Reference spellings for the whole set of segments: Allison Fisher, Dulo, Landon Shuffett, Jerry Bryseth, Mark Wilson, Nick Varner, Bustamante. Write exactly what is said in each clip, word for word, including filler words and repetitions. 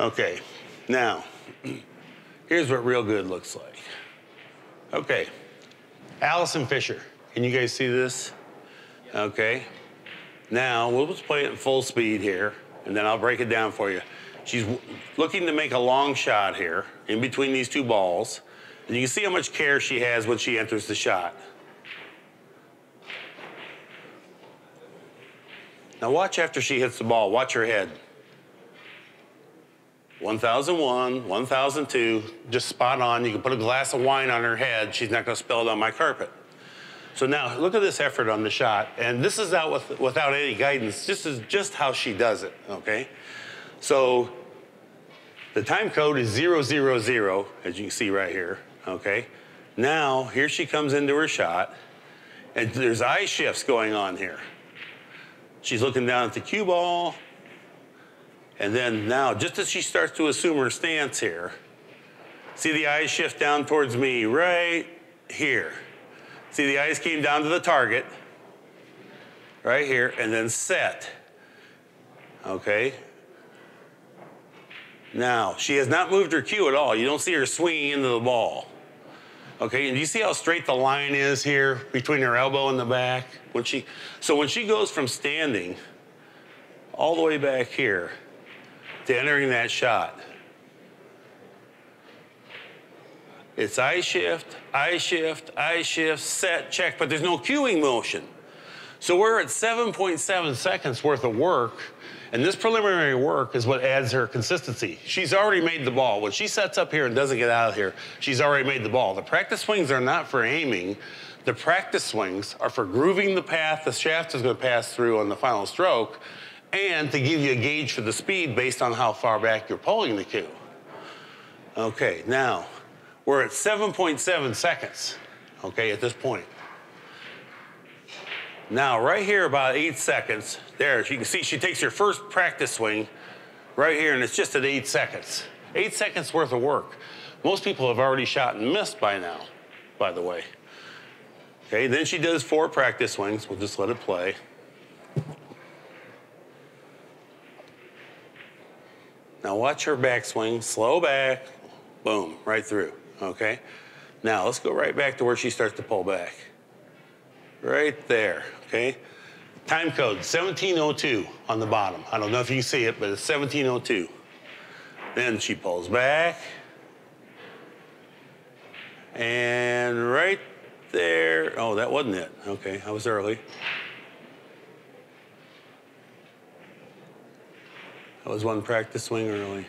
Okay, now, here's what real good looks like. Okay, Allison Fisher. Can you guys see this? Okay. Now, we'll just play it in full speed here, and then I'll break it down for you. She's looking to make a long shot here in between these two balls. And you can see how much care she has when she enters the shot. Now watch after she hits the ball. Watch her head. one thousand one, one thousand two, just spot on. You can put a glass of wine on her head. She's not going to spill it on my carpet. So now look at this effort on the shot. And this is out with, without any guidance. This is just how she does it, okay? So the time code is zero, zero, zero, as you can see right here, okay? Now here she comes into her shot, and there's eye shifts going on here. She's looking down at the cue ball, and then now, just as she starts to assume her stance here, see the eyes shift down towards me right here. See, the eyes came down to the target right here, and then set, okay? Now, she has not moved her cue at all. You don't see her swinging into the ball. Okay, and do you see how straight the line is here between her elbow and the back? When she, so when she goes from standing all the way back here to entering that shot, it's eye shift, eye shift, eye shift, set, check, but there's no cueing motion. So we're at seven point seven seconds worth of work, and this preliminary work is what adds her consistency. She's already made the ball. When she sets up here and doesn't get out of here, she's already made the ball. The practice swings are not for aiming. The practice swings are for grooving the path the shaft is going to pass through on the final stroke, and to give you a gauge for the speed based on how far back you're pulling the cue. Okay, now, we're at seven point seven seconds, okay, at this point. Now, right here, about eight seconds, there, you can see she takes her first practice swing right here, and it's just at eight seconds. Eight seconds worth of work. Most people have already shot and missed by now, by the way. Okay, then she does four practice swings. We'll just let it play. Now watch her backswing, slow back, boom, right through, okay? Now, let's go right back to where she starts to pull back. Right there, okay? Time code, seventeen oh two on the bottom. I don't know if you can see it, but it's seventeen oh two. Then she pulls back. And right there, oh, that wasn't it. Okay, I was early. That was one practice swing early.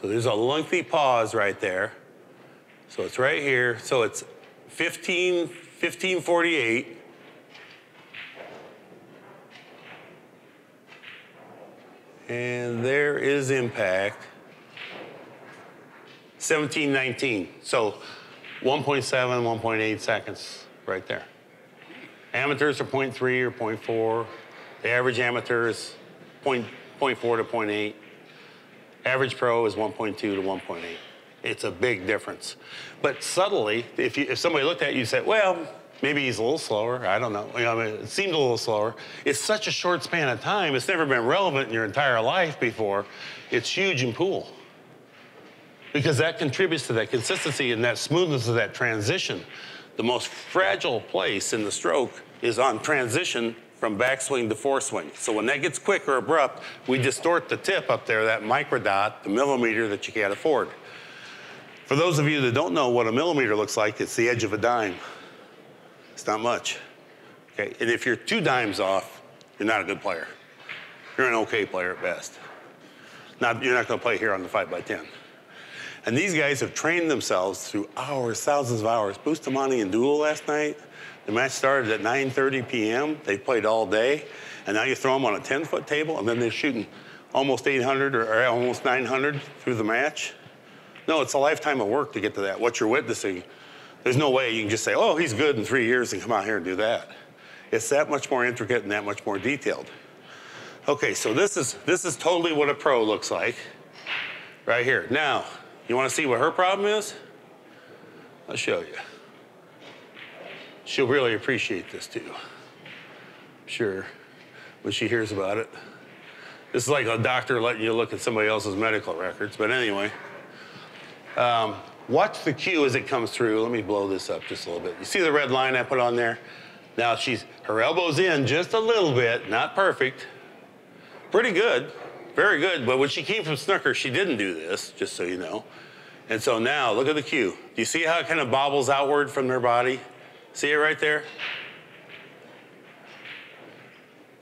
So there's a lengthy pause right there. So it's right here, so it's fifteen, fifteen forty-eight. And there is impact. seventeen nineteen. So one point seven, one point eight seconds right there. Amateurs are zero point three or zero point four. The average amateur is zero point four to zero point eight. Average pro is one point two to one point eight. It's a big difference. But subtly, if, you, if somebody looked at you and said, well, maybe he's a little slower, I don't know. You know, I mean, it seemed a little slower. It's such a short span of time, it's never been relevant in your entire life before. It's huge in pool. Because that contributes to that consistency and that smoothness of that transition. The most fragile place in the stroke is on transition from backswing to foreswing. So when that gets quick or abrupt, we distort the tip up there, that microdot, the millimeter that you can't afford. For those of you that don't know what a millimeter looks like, it's the edge of a dime. It's not much, okay? And if you're two dimes off, you're not a good player. You're an okay player at best. Not, you're not gonna play here on the five by ten. And these guys have trained themselves through hours, thousands of hours. Bustamante and Dulo last night, the match started at nine thirty p m They played all day, and now you throw them on a ten foot table, and then they're shooting almost eight hundred or, or almost nine hundred through the match. No, it's a lifetime of work to get to that. What you're witnessing, there's no way you can just say, oh, he's good in three years and come out here and do that. It's that much more intricate and that much more detailed. Okay, so this is, this is totally what a pro looks like right here. Now, you wanna see what her problem is? I'll show you. She'll really appreciate this too, I'm sure, when she hears about it. This is like a doctor letting you look at somebody else's medical records. But anyway, um, watch the cue as it comes through. Let me blow this up just a little bit. You see the red line I put on there? Now she's, her elbow's in just a little bit, not perfect. Pretty good, very good. But when she came from snooker, she didn't do this, just so you know. And so now, look at the cue. Do you see how it kind of bobbles outward from their body? See it right there?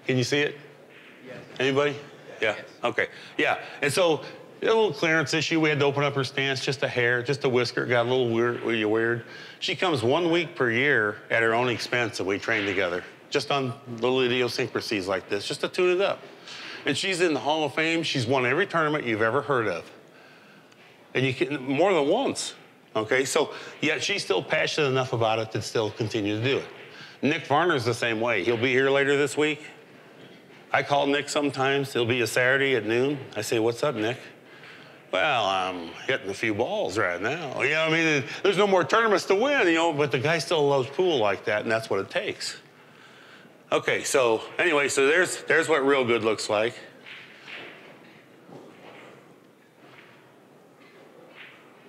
Can you see it? Yes. Anybody? Yeah, yes. Okay, yeah. And so, a little clearance issue. We had to open up her stance, just a hair, just a whisker. Got a little weird, really weird. She comes one week per year at her own expense, and we train together, just on little idiosyncrasies like this, just to tune it up. And she's in the Hall of Fame. She's won every tournament you've ever heard of. And you can, more than once, okay? So, yet she's still passionate enough about it to still continue to do it. Nick Varner's the same way. He'll be here later this week. I call Nick sometimes. It'll be a Saturday at noon. I say, what's up, Nick? Well, I'm hitting a few balls right now. You know what I mean? There's no more tournaments to win, you know, but the guy still loves pool like that, and that's what it takes. Okay, so anyway, so there's, there's what real good looks like.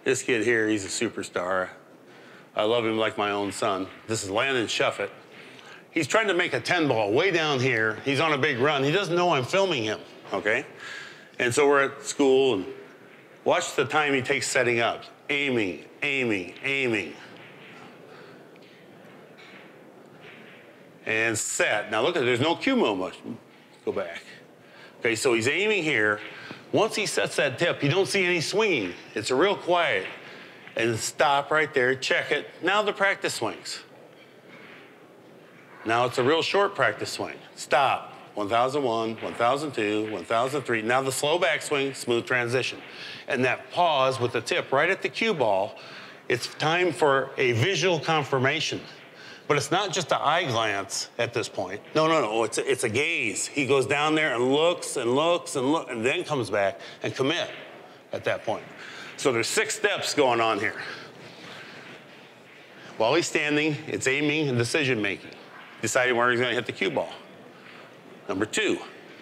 This kid here, he's a superstar. I love him like my own son. This is Landon Shuffett. He's trying to make a ten ball way down here. He's on a big run. He doesn't know I'm filming him, okay? And so we're at school, and watch the time he takes setting up. Aiming, aiming, aiming. And set. Now look at it, there's no cue moment. Go back. Okay, so he's aiming here. Once he sets that tip, you don't see any swinging. It's a real quiet. And stop right there, check it. Now the practice swings. Now it's a real short practice swing. Stop. one thousand one, one thousand two, one thousand three. Now the slow backswing, smooth transition. And that pause with the tip right at the cue ball, it's time for a visual confirmation. But it's not just an eye glance at this point. No, no, no, it's a, it's a gaze. He goes down there and looks and looks and look, and then comes back and commit at that point. So there's six steps going on here. While he's standing, it's aiming and decision-making, deciding where he's gonna hit the cue ball. Number two,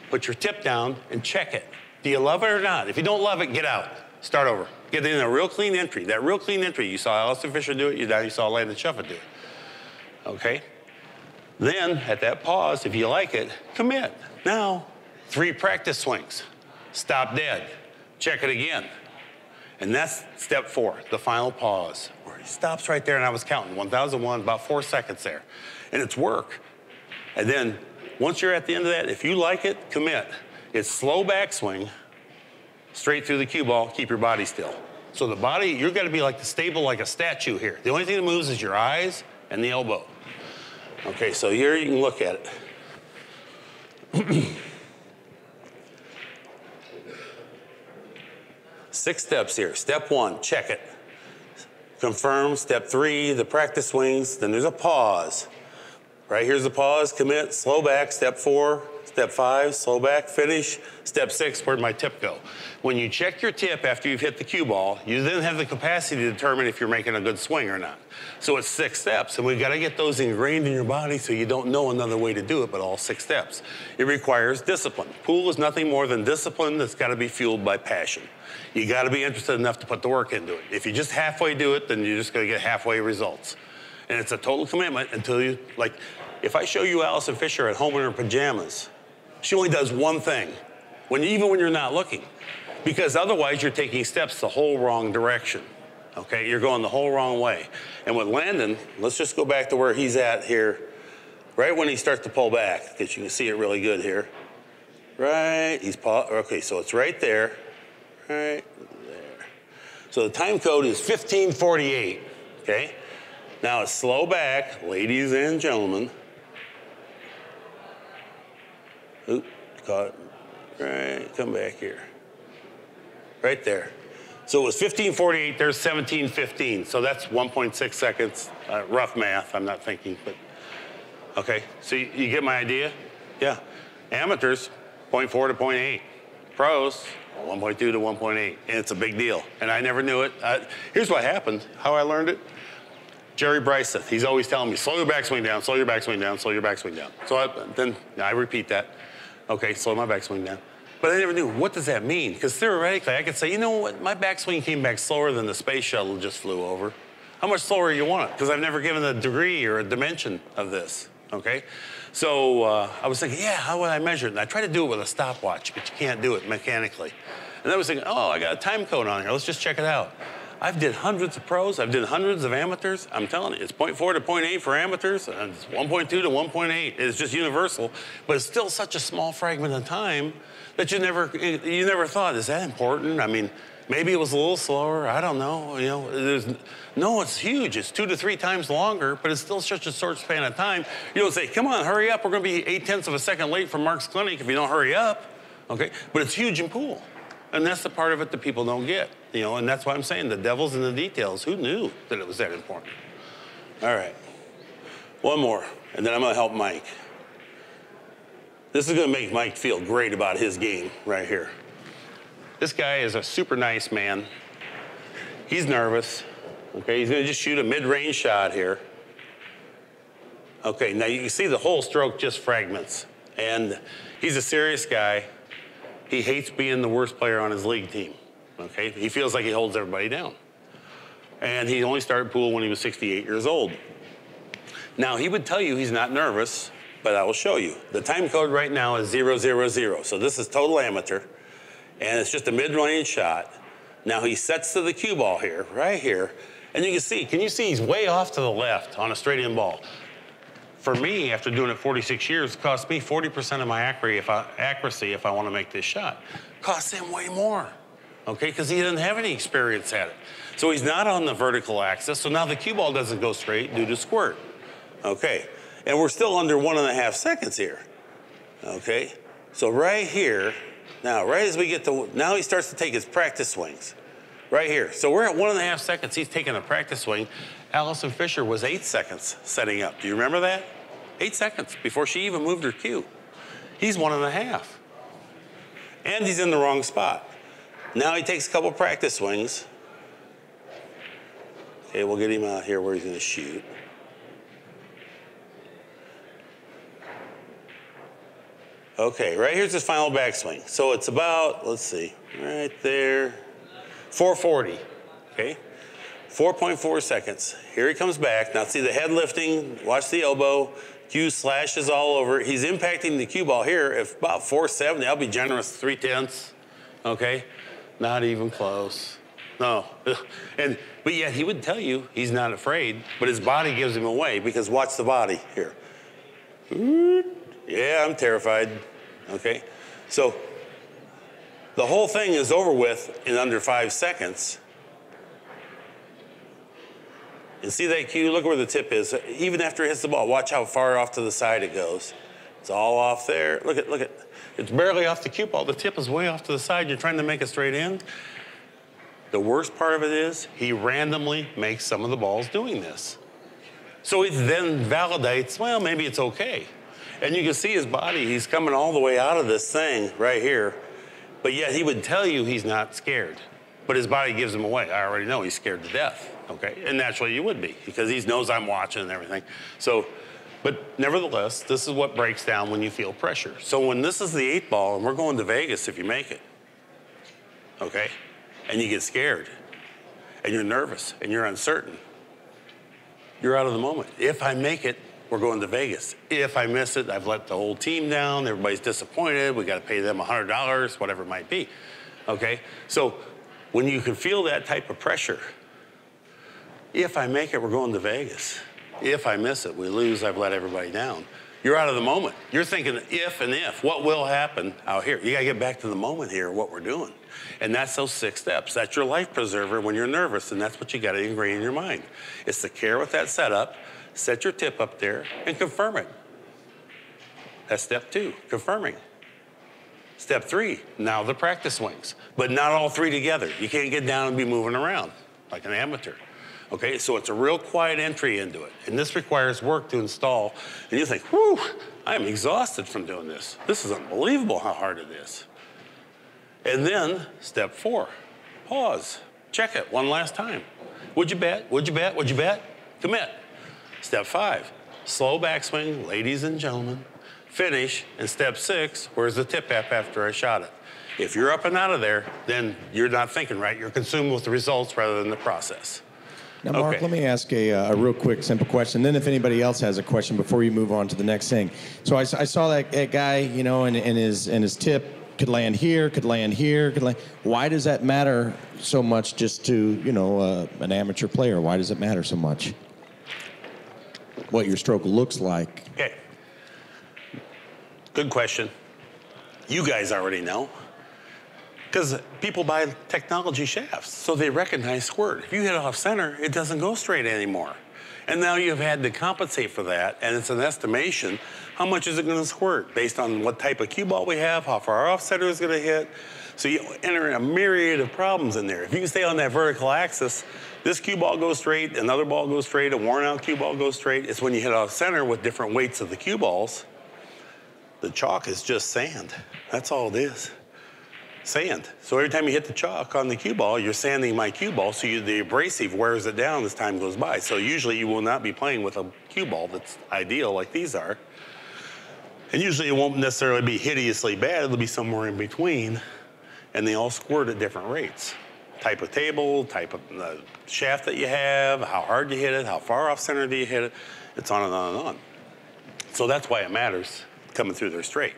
put your tip down and check it. Do you love it or not? If you don't love it, get out, start over. Get in a real clean entry. That real clean entry, you saw Allison Fisher do it, you saw Landon Shuffett do it. Okay? Then, at that pause, if you like it, commit. Now, three practice swings. Stop dead. Check it again. And that's step four, the final pause, where he stops right there, and I was counting, one thousand one, about four seconds there. And it's work. And then, once you're at the end of that, if you like it, commit. It's slow backswing, straight through the cue ball, keep your body still. So the body, you're gonna be like the stable, like a statue here. The only thing that moves is your eyes and the elbow. Okay, so here you can look at it. Six steps here. Step one, check it. Confirm. Step three, the practice swings. Then there's a pause. Right here's the pause, commit, slow back. Step four, step five, slow back, finish. Step six, where'd my tip go? When you check your tip after you've hit the cue ball, you then have the capacity to determine if you're making a good swing or not. So it's six steps, and we've got to get those ingrained in your body so you don't know another way to do it but all six steps. It requires discipline. Pool is nothing more than discipline that's got to be fueled by passion. You got to be interested enough to put the work into it. If you just halfway do it, then you're just going to get halfway results. And it's a total commitment until you, like, if I show you Allison Fisher at home in her pajamas, she only does one thing, when, even when you're not looking, because otherwise you're taking steps the whole wrong direction, okay? You're going the whole wrong way. And with Landon, let's just go back to where he's at here, right when he starts to pull back, because you can see it really good here. Right, he's, okay, so it's right there, right there. So the time code is fifteen forty-eight, okay? Now it's slow back, ladies and gentlemen. Oop, caught it. Right, come back here. Right there. So it was fifteen forty-eight, there's seventeen fifteen. So that's one point six seconds. Uh, rough math, I'm not thinking, but. Okay, so you, you get my idea? Yeah. Amateurs, zero point four to zero point eight. Pros, one point two to one point eight. And it's a big deal. And I never knew it. Uh, here's what happened, how I learned it. Jerry Bryseth, he's always telling me, slow your backswing down, slow your backswing down, slow your backswing down. So I, then I repeat that. Okay, slow my backswing down. But I never knew, what does that mean? Because theoretically, I could say, you know what? My backswing came back slower than the space shuttle just flew over. How much slower you want it? Because I've never given a degree or a dimension of this, okay? So uh, I was thinking, yeah, how would I measure it? And I tried to do it with a stopwatch, but you can't do it mechanically. And I was thinking, oh, I got a time code on here. Let's just check it out. I've did hundreds of pros. I've did hundreds of amateurs. I'm telling you, it's zero point four to zero point eight for amateurs. And it's one point two to one point eight. It's just universal. But it's still such a small fragment of time that you never, you never thought, is that important? I mean, maybe it was a little slower. I don't know. You know, there's no, it's huge. It's two to three times longer, but it's still such a short span of time. You don't say, come on, hurry up. We're going to be eight tenths of a second late from Mark's clinic if you don't hurry up. Okay, but it's huge in pool. And that's the part of it that people don't get, you know, and that's why I'm saying the devil's in the details. Who knew that it was that important? All right, one more, and then I'm gonna help Mike. This is gonna make Mike feel great about his game right here. This guy is a super nice man. He's nervous, okay? He's gonna just shoot a mid-range shot here. Okay, now you can see the whole stroke just fragments, and he's a serious guy. He hates being the worst player on his league team, okay? He feels like he holds everybody down. And he only started pool when he was sixty-eight years old. Now, he would tell you he's not nervous, but I will show you. The time code right now is zero, zero, zero. So this is total amateur, and it's just a mid-range shot. Now, he sets to the cue ball here, right here, and you can see, can you see he's way off to the left on a straight-in ball? For me, after doing it forty-six years, it cost me forty percent of my accuracy if I, accuracy if I want to make this shot. Costs him way more, okay? Because he doesn't have any experience at it. So he's not on the vertical axis, so now the cue ball doesn't go straight due to squirt, okay? And we're still under one and a half seconds here, okay? So right here, now, right as we get to, now he starts to take his practice swings, right here. So we're at one and a half seconds, he's taking a practice swing. Allison Fisher was eight seconds setting up. Do you remember that? Eight seconds before she even moved her cue. He's one and a half. And he's in the wrong spot. Now he takes a couple practice swings. Okay, we'll get him out here where he's gonna shoot. Okay, right here's his final backswing. So it's about, let's see, right there, four forty, okay? four point four seconds. Here he comes back. Now see the head lifting, watch the elbow. Cue slashes all over. He's impacting the cue ball here. If about four seventy, I'll be generous, three tenths, okay? Not even close, no. And, but yet he would tell you he's not afraid, but his body gives him away because watch the body here. Yeah, I'm terrified, okay? So the whole thing is over with in under five seconds. And see that cue? Look where the tip is. Even after it hits the ball, watch how far off to the side it goes. It's all off there. Look at, look at, it's barely off the cue ball. The tip is way off to the side. You're trying to make it straight in. The worst part of it is he randomly makes some of the balls doing this. So it then validates, well, maybe it's okay. And you can see his body. He's coming all the way out of this thing right here. But yet he would tell you he's not scared. But his body gives him away. I already know he's scared to death, okay? And naturally you would be, because he knows I'm watching and everything. So, but nevertheless, this is what breaks down when you feel pressure. So when this is the eight ball, and we're going to Vegas if you make it, okay? And you get scared, and you're nervous, and you're uncertain. You're out of the moment. If I make it, we're going to Vegas. If I miss it, I've let the whole team down, everybody's disappointed, we gotta pay them one hundred dollars, whatever it might be, okay? So, when you can feel that type of pressure, if I make it, we're going to Vegas. If I miss it, we lose, I've let everybody down. You're out of the moment. You're thinking if and if, what will happen out here? You gotta get back to the moment here, what we're doing. And that's those six steps. That's your life preserver when you're nervous, and that's what you gotta ingrain in your mind. It's to care with that setup, set your tip up there, and confirm it. That's step two, confirming. Step three, now the practice swings, but not all three together. You can't get down and be moving around like an amateur, okay? So it's a real quiet entry into it, and this requires work to install, and you think, whew, I'm exhausted from doing this. This is unbelievable how hard it is. And then step four, pause, check it one last time. Would you bet, would you bet, would you bet? Commit. Step five, slow backswing, ladies and gentlemen. Finish, and step six, where's the tip app after I shot it? If you're up and out of there, then you're not thinking right. You're consumed with the results rather than the process. Now, Mark, okay. Let me ask a, a real quick, simple question. Then if anybody else has a question before you move on to the next thing. So I, I saw that, that guy, you know, and, and, his, and his tip could land here, could land here, could land. Why does that matter so much just to, you know, uh, an amateur player? Why does it matter so much? What your stroke looks like. Okay. Good question. You guys already know. Because people buy technology shafts, so they recognize squirt. If you hit off center, it doesn't go straight anymore. And now you've had to compensate for that, and it's an estimation. How much is it gonna squirt based on what type of cue ball we have, how far off center is gonna hit. So you enter a myriad of problems in there. If you can stay on that vertical axis, this cue ball goes straight, another ball goes straight, a worn out cue ball goes straight. It's when you hit off center with different weights of the cue balls, the chalk is just sand. That's all it is. Sand. So every time you hit the chalk on the cue ball, you're sanding my cue ball, so you, the abrasive wears it down as time goes by. So usually you will not be playing with a cue ball that's ideal like these are. And usually it won't necessarily be hideously bad. It'll be somewhere in between. And they all squirt at different rates. Type of table, type of uh, shaft that you have, how hard you hit it, how far off center do you hit it. It's on and on and on. So that's why it matters coming through there straight.